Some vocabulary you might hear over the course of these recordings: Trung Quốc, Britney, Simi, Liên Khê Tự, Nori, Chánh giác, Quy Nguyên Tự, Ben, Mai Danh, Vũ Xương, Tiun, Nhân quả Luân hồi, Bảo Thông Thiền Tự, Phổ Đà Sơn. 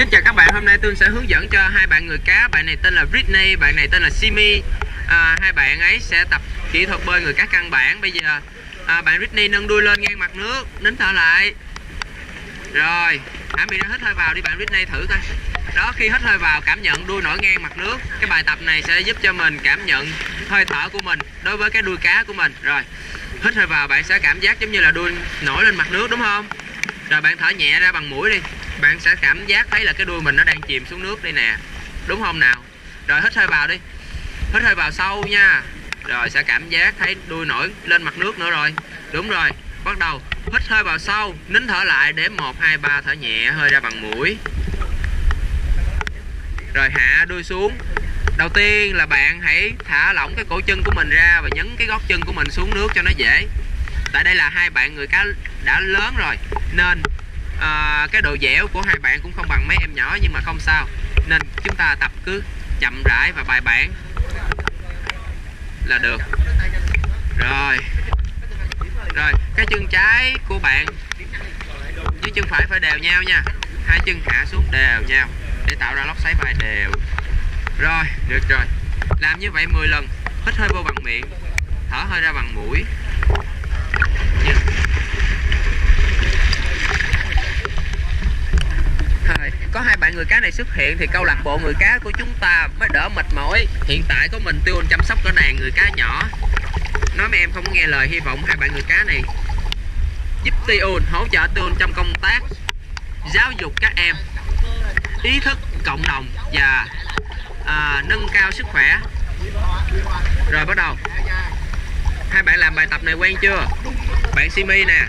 Xin chào các bạn, hôm nay Tiun sẽ hướng dẫn cho hai bạn người cá. Bạn này tên là Britney, bạn này tên là Simi. Hai bạn ấy sẽ tập kỹ thuật bơi người cá căn bản. Bây giờ bạn Britney nâng đuôi lên ngang mặt nước, nín thở lại. Rồi, hãy bị hít hơi vào đi bạn Britney, thử coi. Đó, khi hít hơi vào cảm nhận đuôi nổi ngang mặt nước. Cái bài tập này sẽ giúp cho mình cảm nhận hơi thở của mình đối với cái đuôi cá của mình. Rồi, hít hơi vào bạn sẽ cảm giác giống như là đuôi nổi lên mặt nước đúng không? Rồi bạn thở nhẹ ra bằng mũi đi. Bạn sẽ cảm giác thấy là cái đuôi mình nó đang chìm xuống nước đây nè, đúng không nào? Rồi hít hơi vào đi, hít hơi vào sâu nha. Rồi sẽ cảm giác thấy đuôi nổi lên mặt nước nữa rồi. Đúng rồi, bắt đầu hít hơi vào sâu, nín thở lại, đếm 1, 2, 3, thở nhẹ hơi ra bằng mũi. Rồi hạ đuôi xuống. Đầu tiên là bạn hãy thả lỏng cái cổ chân của mình ra và nhấn cái gót chân của mình xuống nước cho nó dễ. Tại đây là hai bạn người cá đã lớn rồi nên cái độ dẻo của hai bạn cũng không bằng mấy em nhỏ, nhưng mà không sao, nên chúng ta tập cứ chậm rãi và bài bản là được. Rồi cái chân trái của bạn với chân phải phải đều nhau nha, hai chân hạ xuống đều nhau để tạo ra lóc xoáy vai đều. Rồi, được rồi, làm như vậy 10 lần. Hít hơi vô bằng miệng, thở hơi ra bằng mũi. Có hai bạn người cá này xuất hiện thì câu lạc bộ người cá của chúng ta mới đỡ mệt mỏi. Hiện tại có mình Tiun chăm sóc cái đàn người cá nhỏ. Nói mà em không nghe lời, hy vọng hai bạn người cá này giúp Tiun, hỗ trợ Tiun trong công tác giáo dục các em ý thức cộng đồng và nâng cao sức khỏe. Rồi bắt đầu. Hai bạn làm bài tập này quen chưa? Bạn Simi nè,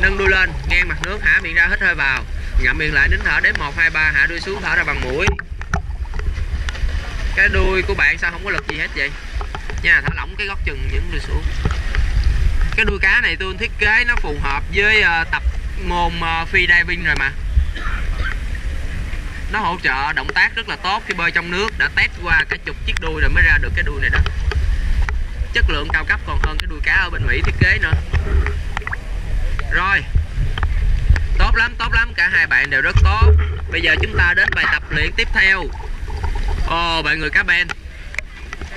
nâng đuôi lên ngang mặt nước, hả miệng ra, hít hơi vào, ngậm miệng lại, nín thở, đếm 1, 2, 3, hạ đuôi xuống, thở ra bằng mũi. Cái đuôi của bạn sao không có lực gì hết vậy nha, thả lỏng cái gót chân, những đuôi xuống. Cái đuôi cá này tôi thiết kế nó phù hợp với tập môn free diving rồi mà. Nó hỗ trợ động tác rất là tốt khi bơi trong nước. Đã test qua cả chục chiếc đuôi rồi mới ra được cái đuôi này đó. Chất lượng cao cấp còn hơn cái đuôi cá ở bên Mỹ thiết kế nữa. Rồi, tốt lắm, tốt lắm, cả hai bạn đều rất tốt. Bây giờ chúng ta đến bài tập luyện tiếp theo. Ồ, bạn người cá Ben,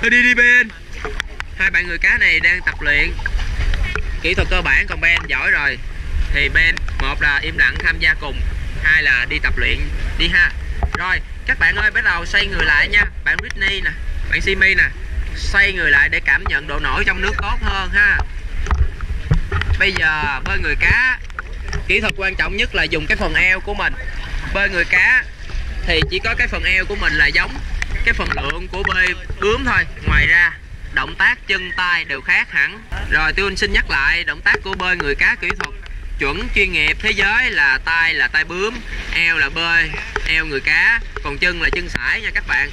đi đi Ben. Hai bạn người cá này đang tập luyện kỹ thuật cơ bản, còn Ben giỏi rồi. Thì Ben, một là im lặng tham gia cùng, hai là đi tập luyện đi ha. Rồi, các bạn ơi, bắt đầu xoay người lại nha. Bạn Britney nè, bạn Simi nè, xoay người lại để cảm nhận độ nổi trong nước tốt hơn ha. Bây giờ bơi người cá, kỹ thuật quan trọng nhất là dùng cái phần eo của mình. Bơi người cá thì chỉ có cái phần eo của mình là giống cái phần lượng của bơi bướm thôi. Ngoài ra động tác chân tay đều khác hẳn. Rồi Tiun xin nhắc lại, động tác của bơi người cá kỹ thuật chuẩn chuyên nghiệp thế giới là tay bướm, eo là bơi eo người cá, còn chân là chân sải nha các bạn.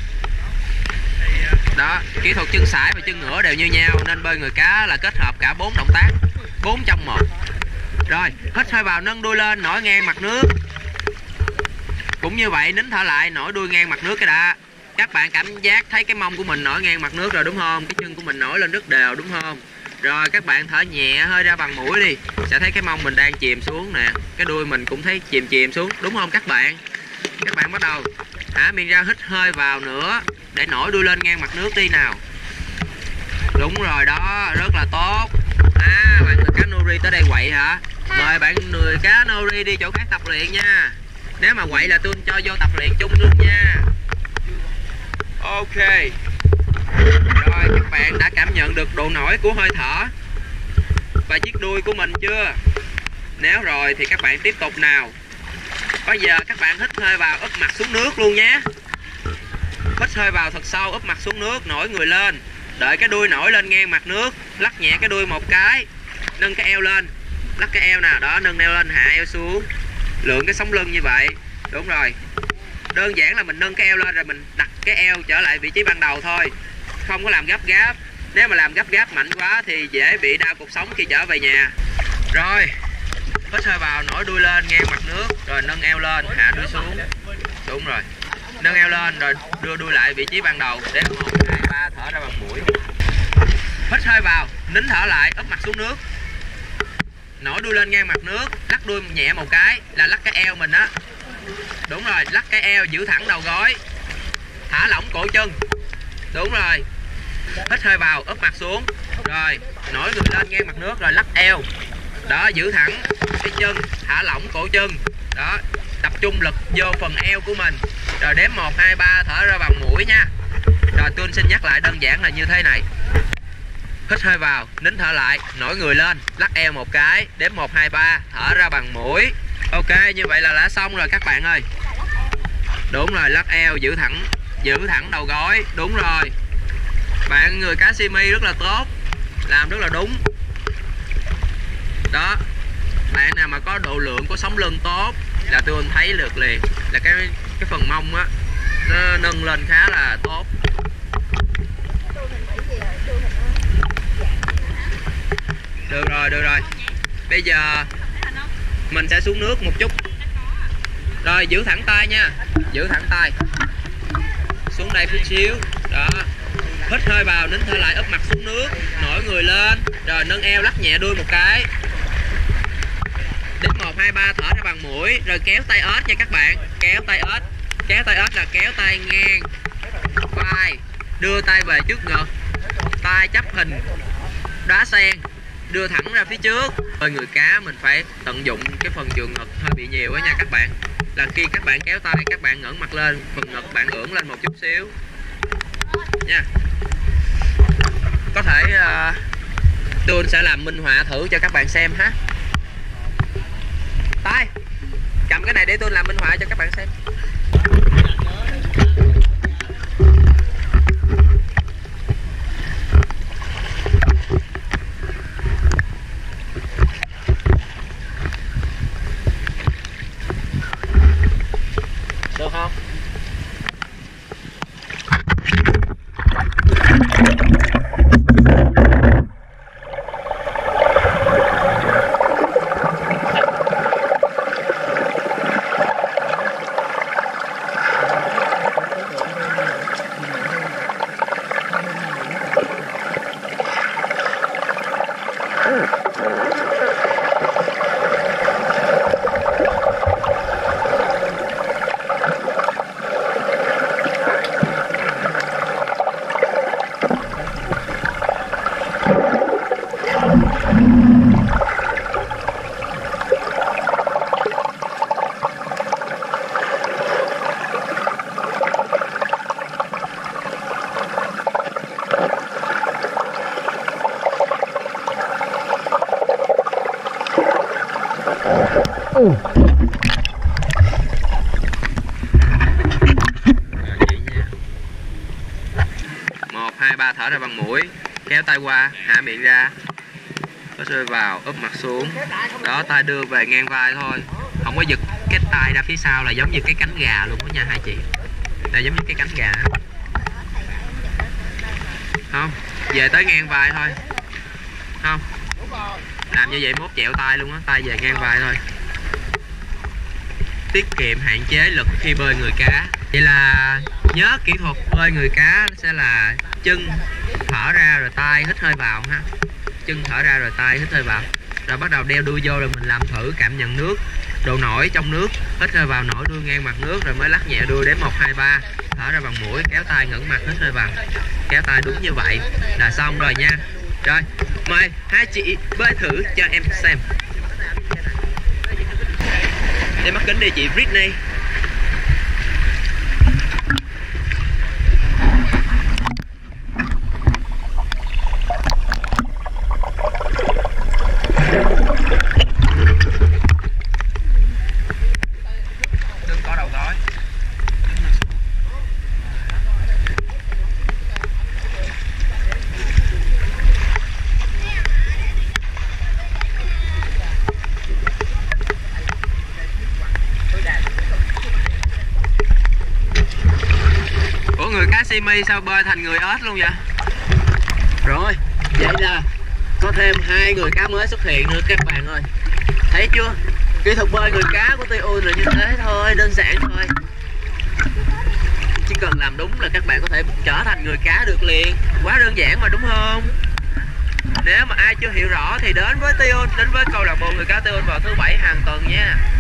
Đó, kỹ thuật chân sải và chân ngửa đều như nhau nên bơi người cá là kết hợp cả 4 động tác, 4 trong 1. Rồi, hít hơi vào, nâng đuôi lên, nổi ngang mặt nước. Cũng như vậy, nín thở lại, nổi đuôi ngang mặt nước cái đã. Các bạn cảm giác thấy cái mông của mình nổi ngang mặt nước rồi đúng không? Cái chân của mình nổi lên rất đều đúng không? Rồi, các bạn thở nhẹ hơi ra bằng mũi đi. Sẽ thấy cái mông mình đang chìm xuống nè. Cái đuôi mình cũng thấy chìm xuống, đúng không các bạn? Các bạn bắt đầu thả miệng ra, hít hơi vào nữa để nổi đuôi lên ngang mặt nước đi nào. Đúng rồi đó, rất là tốt. À, bạn người cá Nori tới đây quậy hả? Mời bạn người cá Nori đi chỗ khác tập luyện nha. Nếu mà quậy là tôi cho vô tập luyện chung luôn nha. Ok. Rồi, các bạn đã cảm nhận được độ nổi của hơi thở và chiếc đuôi của mình chưa? Nếu rồi thì các bạn tiếp tục nào. Bây giờ các bạn hít hơi vào, úp mặt xuống nước luôn nhé. Hít hơi vào thật sâu, úp mặt xuống nước, nổi người lên. Đợi cái đuôi nổi lên ngang mặt nước, lắc nhẹ cái đuôi một cái, nâng cái eo lên, lắc cái eo nè, đó, nâng eo lên, hạ eo xuống, lượn cái sống lưng như vậy. Đúng rồi, đơn giản là mình nâng cái eo lên rồi mình đặt cái eo trở lại vị trí ban đầu thôi, không có làm gấp gáp. Nếu mà làm gấp gáp mạnh quá thì dễ bị đau cột sống khi trở về nhà. Rồi, hít hơi vào, nổi đuôi lên ngang mặt nước, rồi nâng eo lên, hạ đuôi xuống. Đúng rồi, nâng eo lên rồi đưa đuôi lại vị trí ban đầu. Để 1, 2, 3, thở ra bằng mũi. Hít hơi vào, nín thở lại, úp mặt xuống nước, nổi đuôi lên ngang mặt nước, lắc đuôi nhẹ một cái là lắc cái eo mình á. Đúng rồi, rồi, lắc cái eo, giữ thẳng đầu gối, thả lỏng cổ chân. Đúng rồi, hít hơi vào, úp mặt xuống, rồi nổi người lên ngang mặt nước, rồi lắc eo. Đó, giữ thẳng cái chân, thả lỏng cổ chân. Đó, tập trung lực vô phần eo của mình. Rồi đếm 1, 2, 3, thở ra bằng mũi nha. Rồi Tiun xin nhắc lại đơn giản là như thế này. Hít hơi vào, nín thở lại, nổi người lên, lắc eo một cái, đếm 1, 2, 3, thở ra bằng mũi. Ok, như vậy là đã xong rồi các bạn ơi. Đúng rồi, lắc eo, giữ thẳng đầu gối. Đúng rồi, bạn người cá Simi rất là tốt, làm rất là đúng. Đó, bạn nào mà có độ lượng, có sống lưng tốt là Tiun thấy được liền là cái phần mông á, nó nâng lên khá là tốt. Được rồi, được rồi, bây giờ mình sẽ xuống nước một chút. Rồi giữ thẳng tay nha, giữ thẳng tay xuống đây chút xíu. Đó, hít hơi vào, nín thở lại, úp mặt xuống nước, nổi người lên, rồi nâng eo, lắc nhẹ đuôi một cái, đến 1, 2, 3 thở ra bằng mũi. Rồi kéo tay ếch nha các bạn, kéo tay ếch. Kéo tay ếch là kéo tay ngang vai, đưa tay về trước ngực, tay chấp hình đá sen, đưa thẳng ra phía trước. Rồi người cá mình phải tận dụng cái phần trường ngực hơi bị nhiều á nha các bạn, là khi các bạn kéo tay các bạn ngẩng mặt lên, phần ngực bạn ưỡn lên một chút xíu nha. Có thể Tiun sẽ làm minh họa thử cho các bạn xem ha. Tay cầm cái này để Tiun làm minh họa cho các bạn xem. Được không? Thở ra bằng mũi, kéo tay qua, hạ miệng ra, rơi vào, úp mặt xuống. Đó, tay đưa về ngang vai thôi, không có giật cái tay ra phía sau, là giống như cái cánh gà luôn đó nha hai chị, là giống như cái cánh gà. Không, về tới ngang vai thôi, không làm như vậy mốt chẹo tay luôn á, tay về ngang vai thôi. Tiết kiệm, hạn chế lực khi bơi người cá. Vậy là nhớ kỹ thuật bơi người cá sẽ là chân thở ra rồi tay hít hơi vào ha, chân thở ra rồi tay hít hơi vào. Rồi bắt đầu đeo đuôi vô, rồi mình làm thử cảm nhận nước, độ nổi trong nước. Hít hơi vào, nổi đuôi ngang mặt nước, rồi mới lắc nhẹ đuôi đến 1, 2, 3 thở ra bằng mũi, kéo tay ngẩng mặt, hít hơi vào, kéo tay. Đúng như vậy là xong rồi nha. Rồi mời hai chị bơi thử cho em xem. Để mắt kính đi chị Britney. Simi sao bơi thành người ếch luôn vậy? Rồi, vậy là có thêm 2 người cá mới xuất hiện nữa các bạn ơi. Thấy chưa? Kỹ thuật bơi người cá của Tiun là như thế thôi, đơn giản thôi. Chỉ cần làm đúng là các bạn có thể trở thành người cá được liền. Quá đơn giản mà đúng không? Nếu mà ai chưa hiểu rõ thì đến với Tiun, đến với câu lạc bộ người cá Tiun vào thứ 7 hàng tuần nha.